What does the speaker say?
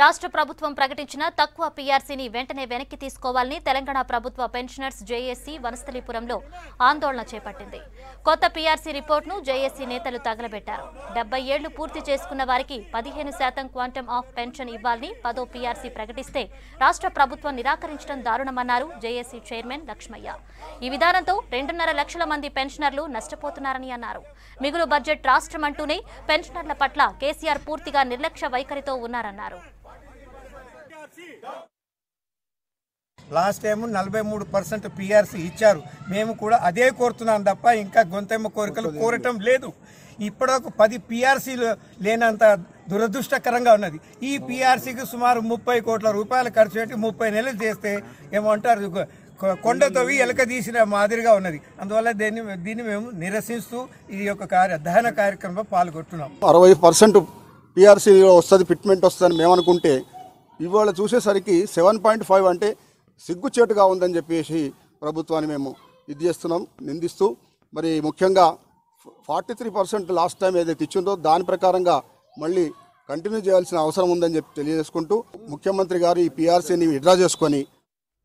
రాష్ట్ర ప్రభుత్వం ప్రకటించిన తక్కువ పీఆర్సీని వెంటనే వెనక్కి తీసుకోవాలని తెలంగాణ ప్రభుత్వ పెన్షనర్స్ జేఏసీ వనస్థలిపురంలో ఆందోళన చేపట్టింది. కొత్త పీఆర్సీ రిపోర్ట్‌ను జేఏసీ నేతలు తగలబెట్టారు. 70 ఏళ్లు పూర్తి చేసుకున్న వారికి 15% క్వాంటమ్ ఆఫ్ పెన్షన్ ఇవ్వాలని పదో పీఆర్సీ ప్రకటిస్తే రాష్ట్ర ప్రభుత్వం నిరాకరించడం దారుణమన్నారు జేఏసీ చైర్మన్ లక్ష్మయ్య. ఈ విధానంతో 2.5 లక్షల మంది పెన్షనర్లు నష్టపోతున్నారని అన్నారు. మిగులు బడ్జెట్ రాష్ట్రమంటూనే పెన్షనర్ల పట్ల కేసీఆర్ పూర్తిగా నిర్లక్ష్య వైఖరితో ఉన్నారన్నారు. లాస్ట్ టైం 43% పీఆర్సీ ఇచ్చారు. మేము కూడా అదే కోరుతున్నాం తప్ప ఇంకా గొంతెమ్మ కోరికలు కోరటం లేదు. ఇప్పటివరకు 10 పీఆర్సీలు లేనంత దురదృష్టకరంగా ఉన్నది. ఈ పీఆర్సీకి సుమారు 30 కోట్ల రూపాయలు ఖర్చు పెట్టి 30 నెలలు చేస్తే ఏమంటారు, కొండ తవ్వి ఎలక తీసిన మాదిరిగా ఉన్నది. అందువల్ల దీన్ని మేము నిరసిస్తూ ఈ యొక్క దహన కార్యక్రమంలో పాల్గొంటున్నాం. 60% పీఆర్సీలో వస్తుంది, ఫిట్మెంట్ వస్తుందని మేము అనుకుంటే ఇవాళ చూసేసరికి 7.5 అంటే సిగ్గుచేటుగా ఉందని చెప్పేసి ప్రభుత్వాన్ని మేము ఇది చేస్తున్నాం, నిందిస్తూ. మరి ముఖ్యంగా 43% లాస్ట్ టైం ఏదైతే ఇచ్చిందో దాని ప్రకారంగా మళ్ళీ కంటిన్యూ చేయాల్సిన అవసరం ఉందని చెప్పి తెలియజేసుకుంటూ ముఖ్యమంత్రి గారు ఈ పీఆర్సీని విత్డ్రా చేసుకొని